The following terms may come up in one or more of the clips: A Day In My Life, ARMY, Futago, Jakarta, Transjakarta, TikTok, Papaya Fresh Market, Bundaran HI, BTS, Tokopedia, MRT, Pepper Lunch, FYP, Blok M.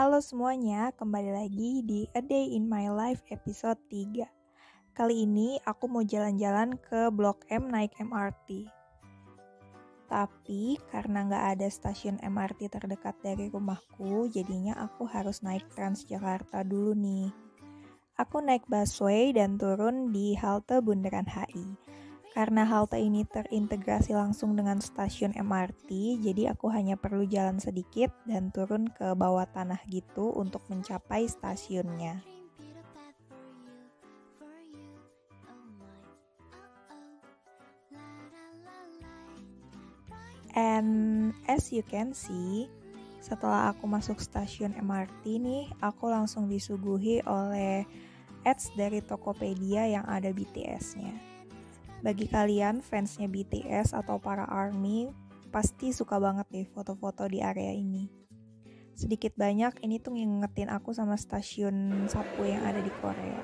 Halo semuanya, kembali lagi di A Day In My Life episode 3. Kali ini aku mau jalan-jalan ke Blok M naik MRT. Tapi karena nggak ada stasiun MRT terdekat dari rumahku, jadinya aku harus naik Transjakarta dulu nih. Aku naik busway dan turun di halte Bundaran HI. Karena halte ini terintegrasi langsung dengan stasiun MRT, jadi aku hanya perlu jalan sedikit dan turun ke bawah tanah gitu untuk mencapai stasiunnya. And as you can see, setelah aku masuk stasiun MRT nih, aku langsung disuguhi oleh ads dari Tokopedia yang ada BTS-nya. Bagi kalian fansnya BTS atau para ARMY, pasti suka banget deh foto-foto di area ini. Sedikit banyak ini tuh ngingetin aku sama stasiun Subway yang ada di Korea.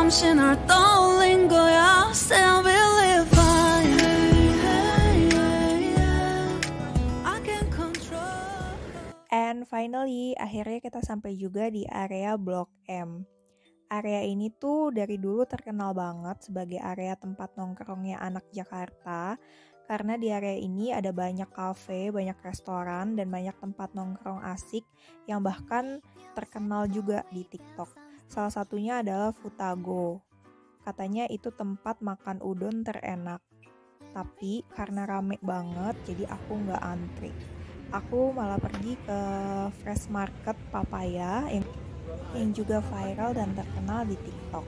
Sampai 널 떠올린 거야. Still believe I can control. And finally, akhirnya kita sampai juga di area Blok M. Area ini tuh dari dulu terkenal banget sebagai area tempat nongkrongnya anak Jakarta, karena di area ini ada banyak kafe, banyak restoran, dan banyak tempat nongkrong asik yang bahkan terkenal juga di TikTok. Salah satunya adalah Futago. Katanya itu tempat makan udon terenak. Tapi karena rame banget, jadi aku nggak antri. Aku malah pergi ke Fresh Market Papaya yang juga viral dan terkenal di TikTok.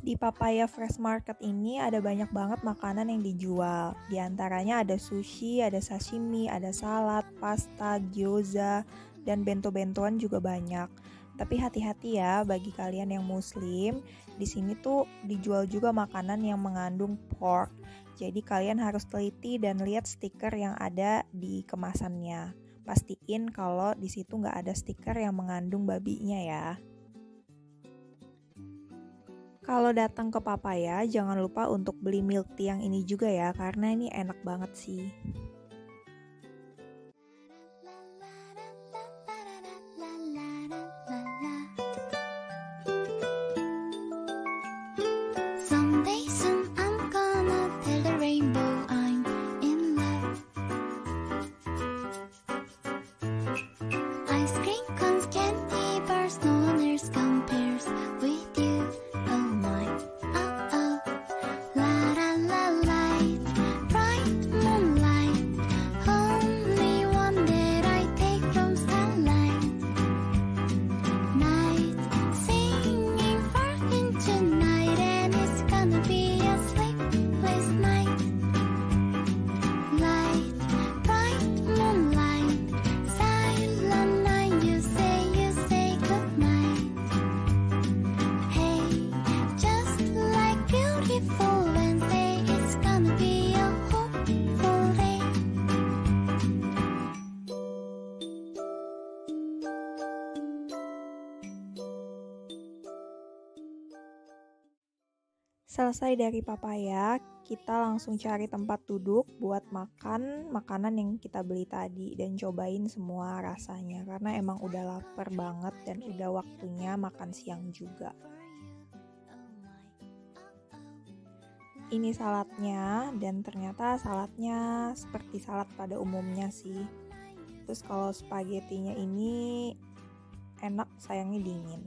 Di Papaya Fresh Market ini ada banyak banget makanan yang dijual. Di antaranya ada sushi, ada sashimi, ada salad, pasta, gyoza, dan bento-bentoan juga banyak. Tapi hati-hati ya bagi kalian yang muslim, di sini tuh dijual juga makanan yang mengandung pork. Jadi kalian harus teliti dan lihat stiker yang ada di kemasannya. Pastiin kalau di situ nggak ada stiker yang mengandung babinya ya. Kalau datang ke Papaya, jangan lupa untuk beli milk tea yang ini juga ya, karena ini enak banget sih. Selesai dari Papaya, kita langsung cari tempat duduk buat makan makanan yang kita beli tadi dan cobain semua rasanya karena emang udah lapar banget dan udah waktunya makan siang juga. Ini saladnya, dan ternyata saladnya seperti salad pada umumnya sih. Terus kalau spagetinya ini enak, sayangnya dingin.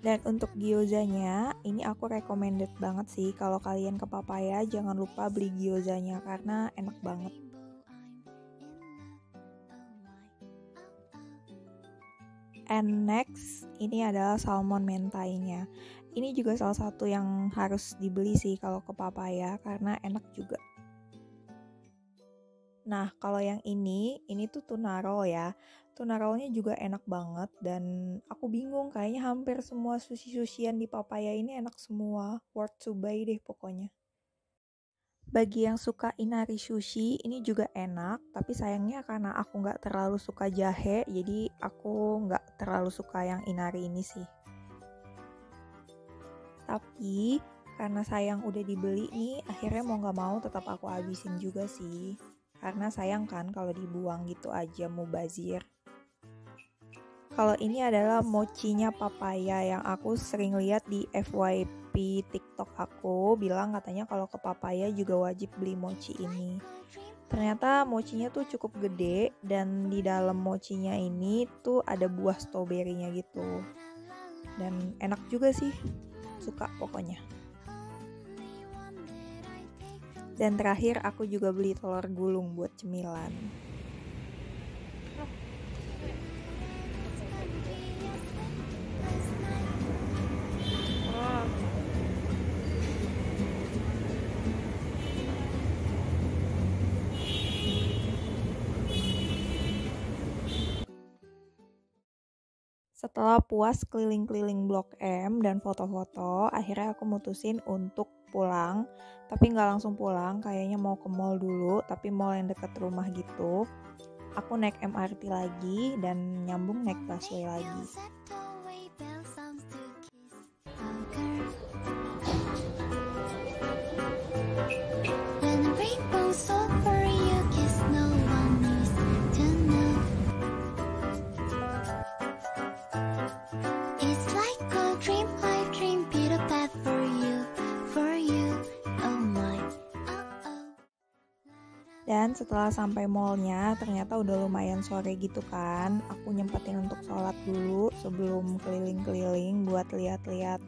Dan untuk gyozanya, ini aku recommended banget sih. Kalau kalian ke Papaya, jangan lupa beli gyozanya karena enak banget. And next, ini adalah salmon mentainya. Ini juga salah satu yang harus dibeli sih kalau ke Papaya karena enak juga. Nah, kalau yang ini tuh tuna roll ya. Tuna rollnya juga enak banget dan aku bingung, kayaknya hampir semua sushi-sushian di Papaya ini enak semua. Worth to buy deh pokoknya. Bagi yang suka inari sushi, ini juga enak. Tapi sayangnya karena aku nggak terlalu suka jahe, jadi aku nggak terlalu suka yang inari ini sih. Tapi karena sayang udah dibeli nih, akhirnya mau nggak mau tetap aku habisin juga sih. Karena sayang kan kalau dibuang gitu aja, mubazir. Kalau ini adalah mochinya Papaya yang aku sering lihat di FYP TikTok aku, bilang katanya kalau ke Papaya juga wajib beli mochi ini. Ternyata mochinya tuh cukup gede dan di dalam mochinya ini tuh ada buah stroberinya gitu. Dan enak juga sih, suka pokoknya. Dan terakhir aku juga beli telur gulung buat cemilan. Setelah puas keliling-keliling Blok M dan foto-foto, akhirnya aku mutusin untuk pulang. Tapi nggak langsung pulang, kayaknya mau ke mall dulu, tapi mall yang deket rumah gitu. Aku naik MRT lagi dan nyambung naik busway lagi. Dan setelah sampai mallnya, ternyata udah lumayan sore gitu kan. Aku nyempetin untuk sholat dulu sebelum keliling-keliling buat lihat-lihat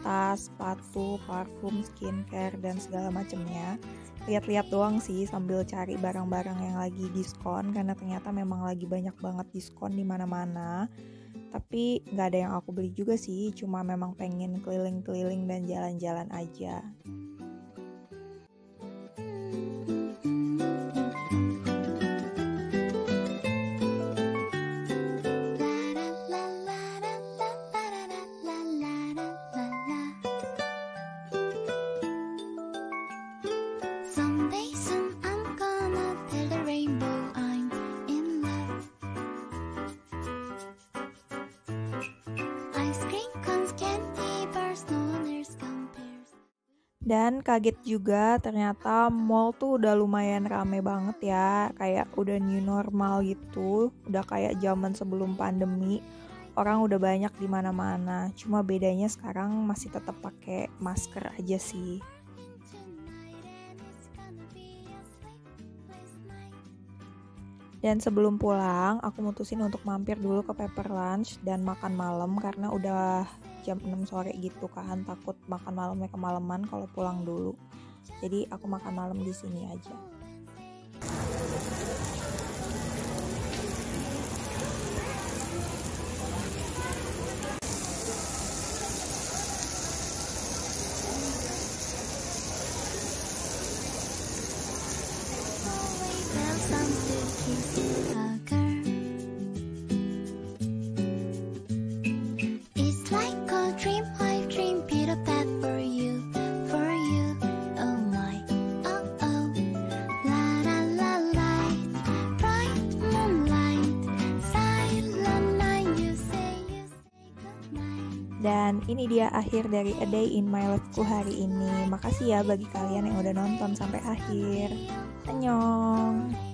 tas, sepatu, parfum, skincare, dan segala macemnya. Lihat-lihat doang sih sambil cari barang-barang yang lagi diskon, karena ternyata memang lagi banyak banget diskon di mana-mana. Tapi nggak ada yang aku beli juga sih, cuma memang pengen keliling-keliling dan jalan-jalan aja. Dan kaget juga, ternyata mall tuh udah lumayan rame banget ya, kayak udah new normal gitu, udah kayak zaman sebelum pandemi, orang udah banyak di mana-mana. Cuma bedanya sekarang masih tetap pakai masker aja sih. Dan sebelum pulang, aku mutusin untuk mampir dulu ke Pepper Lunch dan makan malam karena udah jam 6 sore gitu kan, takut makan malamnya kemalaman kalau pulang dulu. Jadi aku makan malam di sini aja. Dan ini dia akhir dari A Day In My Life ku hari ini. Makasih ya bagi kalian yang udah nonton sampai akhir. Annyeong.